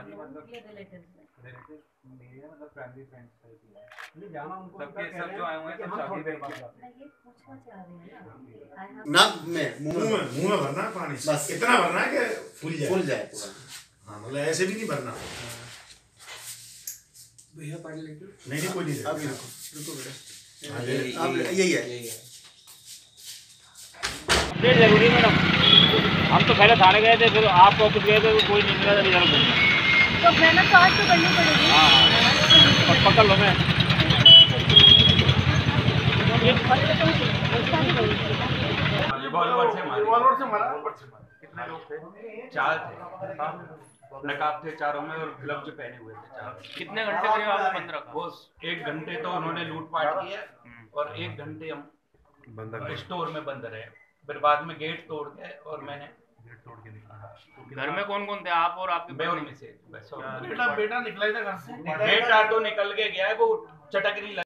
नाक में मुंह में भरना है पानी, बस इतना भरना है कि फूल जाए पूरा। हाँ, मतलब ऐसे भी नहीं भरना भैया। पानी लेके नहीं कोई नहीं, अब रुको बेटा, अब यही है जरूरी मैडम। हम तो पहले थाने गए थे, फिर आप ऑफिस गए थे, कोई नहीं मिला रिजल्ट। तो मैंने आज तो करनी पड़ेगी। हाँ, पकड़ लो। मैं रिवॉल्वर से मारा। कितने लोग थे? चार थे, नकाब थे चारों में, और ग्लव जो पहने हुए थे चार। कितने घंटे थे आप? 15। वो 1 घंटे तो उन्होंने लूटपाट किया और 1 घंटे हम स्टोर में बंद रहे। फिर बाद में गेट तोड़ के, और मैंने तोड़ के निकला। घर में कौन कौन थे आप? और आपके बेटा निकला था घर से। बेटा तो निकल के गया है, वो चटक नहीं लगा।